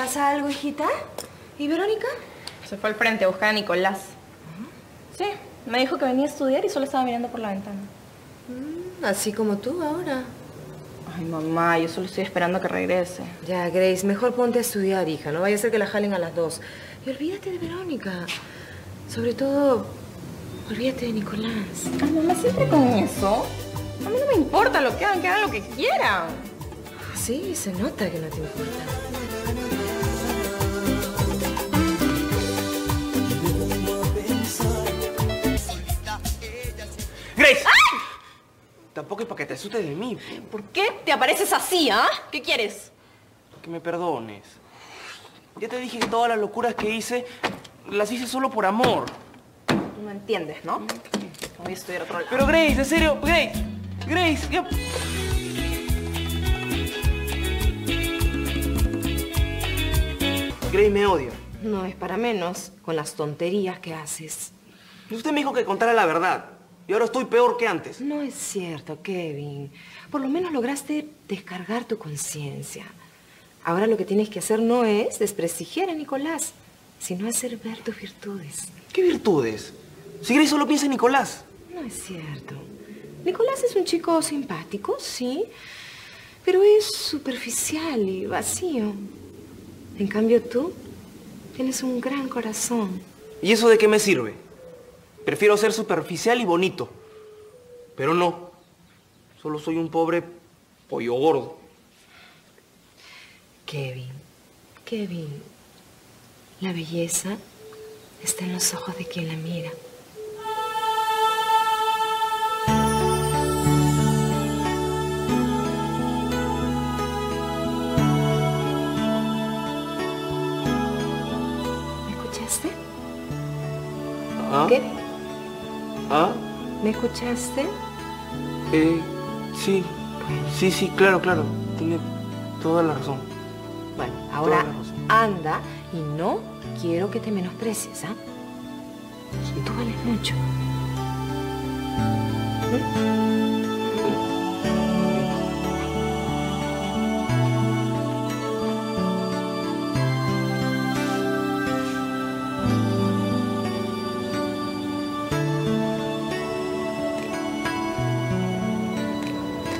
¿Pasa algo, hijita? ¿Y Verónica? Se fue al frente a buscar a Nicolás. Sí, me dijo que venía a estudiar y solo estaba mirando por la ventana. Así como tú ahora. Ay, mamá, yo solo estoy esperando a que regrese. Ya, Grace, mejor ponte a estudiar, hija. No vaya a ser que la jalen a las 2. Y olvídate de Verónica. Sobre todo, olvídate de Nicolás. Ay, mamá, siempre con eso. A mí no me importa lo que hagan lo que quieran. Sí, se nota que no te importa. Grace. ¡Ay! Tampoco es para que te asustes de mí. ¿Por qué te apareces así, ah? ¿Qué quieres? Que me perdones. Ya te dije que todas las locuras que hice, las hice solo por amor. Tú no entiendes, ¿no? Voy a estudiar otro lado. Pero Grace, en serio, Grace. Grace, ya... Grace me odia. No es para menos con las tonterías que haces. Usted me dijo que contara la verdad. Y ahora estoy peor que antes. No es cierto, Kevin. Por lo menos lograste descargar tu conciencia. Ahora lo que tienes que hacer no es desprestigiar a Nicolás, sino hacer ver tus virtudes. ¿Qué virtudes? Si Grace solo piensa en Nicolás. No es cierto. Nicolás es un chico simpático, sí, pero es superficial y vacío. En cambio tú tienes un gran corazón. ¿Y eso de qué me sirve? Prefiero ser superficial y bonito. Pero no. Solo soy un pobre pollo gordo. Kevin. La belleza está en los ojos de quien la mira. ¿Me escuchaste? ¿Ah? Kevin. ¿Ah? ¿Me escuchaste? Sí. Sí, claro. Tiene toda la razón. Bueno, ahora anda y no quiero que te menosprecies, ¿ah? Sí. Tú vales mucho.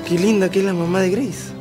Qué linda que es la mamá de Grace.